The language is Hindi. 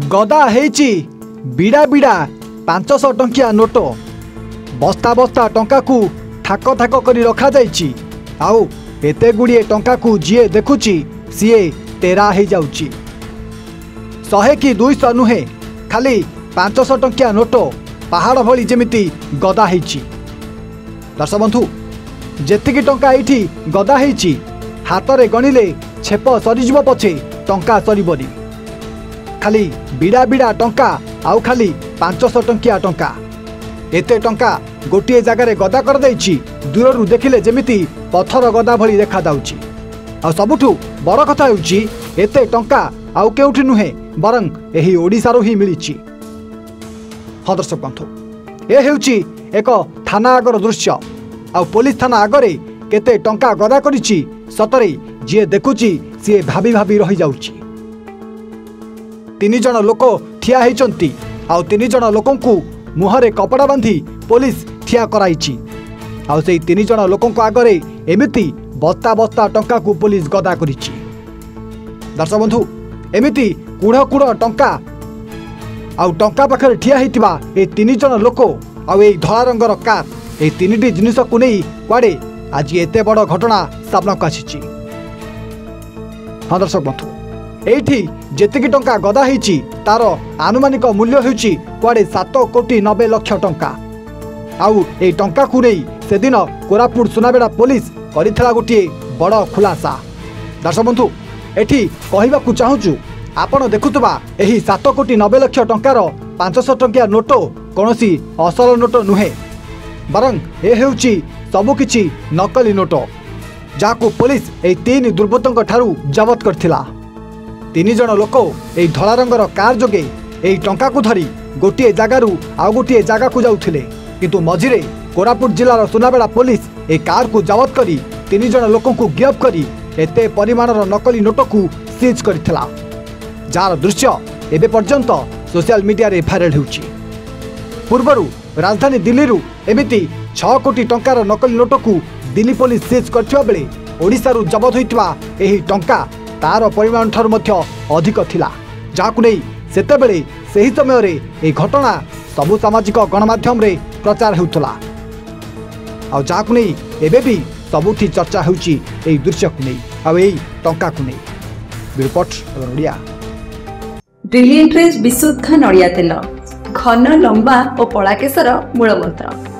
गदा हेची बीड़ा बीड़ा 500 टंकिया नोट बस्ता बस्ता टंका को थाक थाक करी रखा जाइची। आउ एते गुड़िए टंका को जी देखुची सीए तेरा हो जाउची। 100 कि 200 नुहे खाली 500 टंकिया नोट पहाड़ भली जेमिति गदा हेची। दर्शक बंधु जेतिकी टंका एठी गदा हेची हातरे गणिले छेप सरीज पछे टंका सरबनी। खाली बीड़ा बीड़ा टंका आउ खाली 500 टंकिया टंका एते टंका गोटे जगार गदा कर देछि दूररू देखिले जेमिति पथर गदा भली देखा जाउछि। आ सबुठू बड़ कथा होउछि एते टंका आउ केउठी नुहे बरं एही ओडिसा रो ही मिलिछि। ह दर्शक बंधु ए हेउछि एक थाना आगर दृश्य। आ पुलिस थाना आगरे केते टंका गदा करिछि सतरे जे देखुछि सी भाभी भाभी रही जाउछि। तीन जण लोक ठिया होती आउ तीन जण लोक मुहरे कपड़ा बांधि पुलिस ठिया कराइछि। आउ सेई तीन जण लोक आगरे एमिति बस्ता बस्ता टंका को पुलिस गदा करिछि। दर्शक बंधु एमिति कुड़ कुड़ टंका आउ टंका पाखरे ठिया हेतिबा ए तीन जण लोक आउ ए धला रंगर कार ए तीनटी जिनिष को नै क्वाडे आज एते बड़ घटना सामना काछिछि। हां दर्शक बंधु एठी जेतिकी टंका गदा हेछि तार आनुमानिक मूल्य हेछि क्वाडे 7 कोटी 90 लक्ष टंका। आउ ए टंका को नै सेदिन कोरापुट सुनाबेड़ा पुलिस करिथला गोटे बड़ खुलासा। दर्शक बंधु एठी कहिबाकु चाहूछु आपण देखुतबा एही 7 कोटी 90 लक्ष टंकार 500 टंकिया नोट कोनोसी असल नोट नुहे बरं ए हेउछि सबुकिछि नकली नोट जाको पुलिस ए तीन दुर्बृत्तक ठारू जब्त करथिला। तीन जण लोक ए धला रंगर कार जोगे ए टंका को धरी गोटे जगारू आउ गोटे जगा को जाउथिले किंतु मझिरे कोरापुट जिलार सुनाबेड़ा पुलिस ए कार को जब्त करी तीन जण लोक को गिरफ्त करी एते परिमाणर नकली नोट को सीज करथिला जार दृश्य एबे पर्यंत सोशल मीडिया रे भाइरल होउछि। पूर्वरु राजधानी दिल्ली रु एमिति 6 कोटी टंकार नकली नोट को दिल्ली पुलिस सीज करथिबा बेले ओडिसा रु जब्त होइतबा एही टंका तार परिमाण ठारू मध्य अधिक थिला जाकु नै सेतेबेले सही समय रे ए घटना सबु सामाजिक गणमाध्यम रे प्रचार होउतला। आ जाकु नै एबे भी सबुठी चर्चा होउची ए दृश्य को नै आ ए टंका को नै। रिपोर्ट ओडिया। ब्रिलियंट रेज विशुद्ध नड़िया तेल घन लंबा और पलाकेशर मूलमंत्र।